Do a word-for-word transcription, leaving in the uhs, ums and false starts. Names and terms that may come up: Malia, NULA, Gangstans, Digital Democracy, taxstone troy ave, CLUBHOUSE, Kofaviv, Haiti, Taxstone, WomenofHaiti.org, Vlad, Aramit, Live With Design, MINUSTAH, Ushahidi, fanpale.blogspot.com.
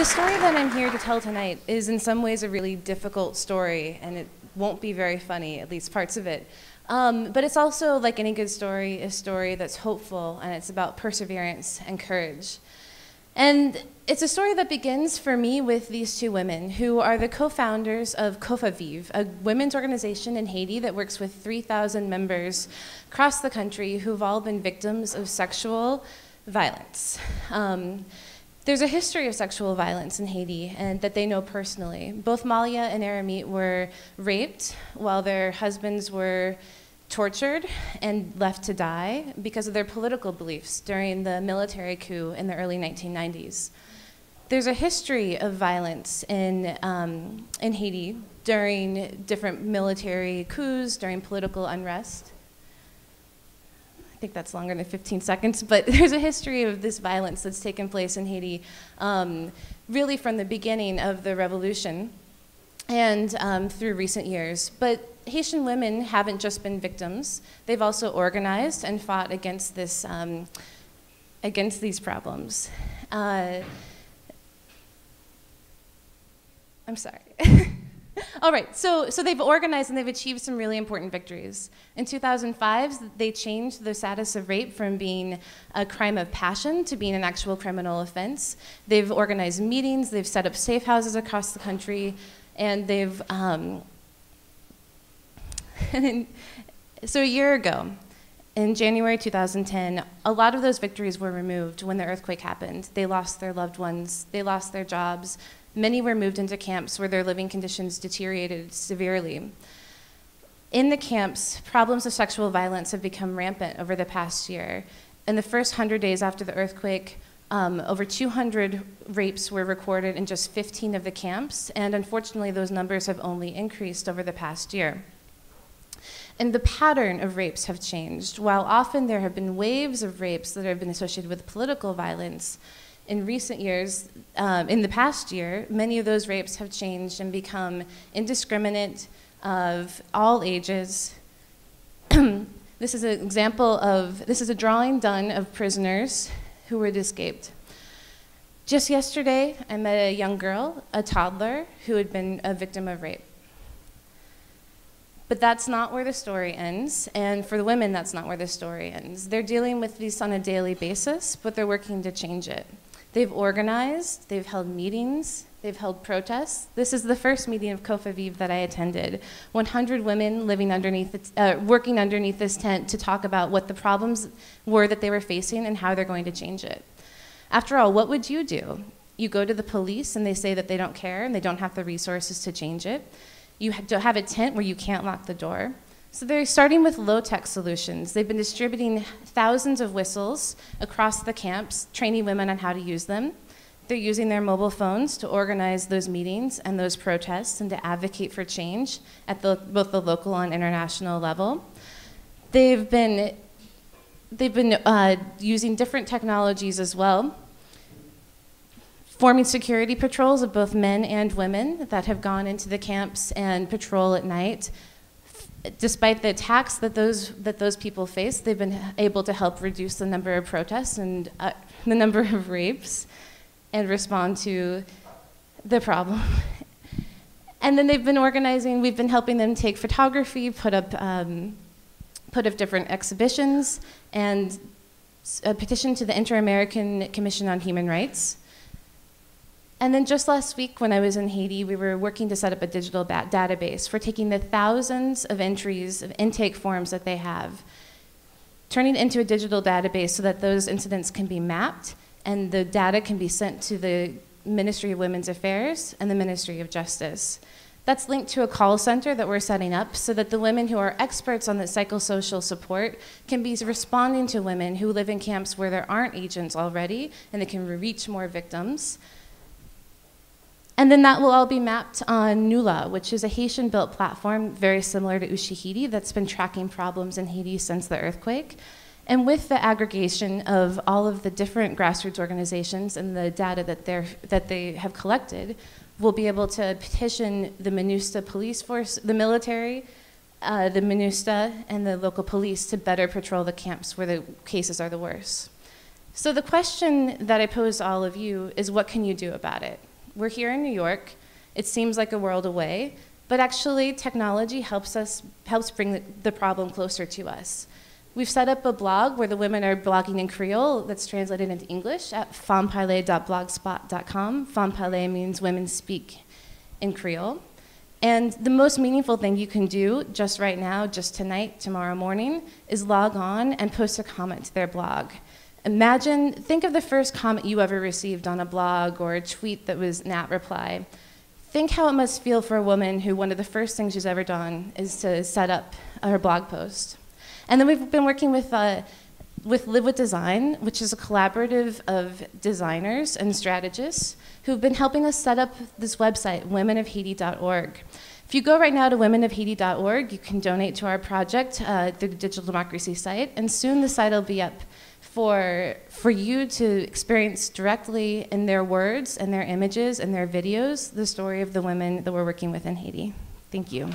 the story that I'm here to tell tonight is in some ways a really difficult story, and it won't be very funny, at least parts of it. Um, but it's also, like any good story, a story that's hopeful, and it's about perseverance and courage. And it's a story that begins for me with these two women who are the co-founders of Kofaviv, a women's organization in Haiti that works with three thousand members across the country who've all been victims of sexual violence. Um, there's a history of sexual violence in Haiti and that they know personally. Both Malia and Aramit were raped while their husbands were tortured and left to die because of their political beliefs during the military coup in the early nineteen nineties. There's a history of violence in, um, in Haiti during different military coups, during political unrest. I think that's longer than fifteen seconds, but there's a history of this violence that's taken place in Haiti um, really from the beginning of the revolution and um, through recent years. But Haitian women haven't just been victims. They've also organized and fought against, this, um, against these problems. Uh, I'm sorry. All right, so, so they've organized and they've achieved some really important victories. In two thousand five, they changed the status of rape from being a crime of passion to being an actual criminal offense. They've organized meetings, they've set up safe houses across the country, and they've, um, and then, so a year ago, in January two thousand ten, a lot of those victories were removed when the earthquake happened. They lost their loved ones, they lost their jobs. Many were moved into camps where their living conditions deteriorated severely. In the camps, problems of sexual violence have become rampant over the past year. In the first one hundred days after the earthquake, um, over two hundred rapes were recorded in just fifteen of the camps, and unfortunately those numbers have only increased over the past year. And the pattern of rapes have changed. While often there have been waves of rapes that have been associated with political violence, in recent years, um, in the past year, many of those rapes have changed and become indiscriminate of all ages. This is an example of, this is a drawing done of prisoners who were escaped. Just yesterday, I met a young girl, a toddler, who had been a victim of rape. But that's not where the story ends, and for the women, that's not where the story ends. They're dealing with this on a daily basis, but they're working to change it. They've organized, they've held meetings, they've held protests. This is the first meeting of Kofaviv that I attended. one hundred women living underneath, its, uh, working underneath this tent to talk about what the problems were that they were facing and how they're going to change it. After all, what would you do? You go to the police and they say that they don't care and they don't have the resources to change it. You have a tent where you can't lock the door. So they're starting with low-tech solutions. They've been distributing thousands of whistles across the camps, training women on how to use them. They're using their mobile phones to organize those meetings and those protests and to advocate for change at the, both the local and international level. They've been, they've been uh, using different technologies as well, forming security patrols of both men and women that have gone into the camps and patrol at night. Despite the attacks that those, that those people face, they've been able to help reduce the number of protests and uh, the number of rapes and respond to the problem. And then they've been organizing, we've been helping them take photography, put up, um, put up different exhibitions, and a petition to the Inter-American Commission on Human Rights. And then just last week when I was in Haiti, we were working to set up a digital database for taking the thousands of entries of intake forms that they have, turning it into a digital database so that those incidents can be mapped and the data can be sent to the Ministry of Women's Affairs and the Ministry of Justice. That's linked to a call center that we're setting up so that the women who are experts on the psychosocial support can be responding to women who live in camps where there aren't agents already and they can reach more victims. And then that will all be mapped on NULA, which is a Haitian-built platform very similar to Ushahidi that's been tracking problems in Haiti since the earthquake. And with the aggregation of all of the different grassroots organizations and the data that, they're, that they have collected, we'll be able to petition the MINUSTAH police force, the military, uh, the MINUSTAH, and the local police to better patrol the camps where the cases are the worst. So the question that I pose to all of you is, what can you do about it? We're here in New York. It seems like a world away, but actually technology helps us, helps bring the, the problem closer to us. We've set up a blog where the women are blogging in Creole that's translated into English at fan pale dot blogspot dot com. Fanpale means women speak in Creole. And the most meaningful thing you can do just right now, just tonight, tomorrow morning, is log on and post a comment to their blog. Imagine, think of the first comment you ever received on a blog or a tweet that was an at reply. Think how it must feel for a woman who one of the first things she's ever done is to set up her blog post. And then we've been working with, uh, with Live With Design, which is a collaborative of designers and strategists who've been helping us set up this website, women of Haiti dot org. If you go right now to women of Haiti dot org, you can donate to our project uh, through the Digital Democracy site, and soon the site will be up for, for you to experience directly in their words and their images and their videos the story of the women that we're working with in Haiti. Thank you.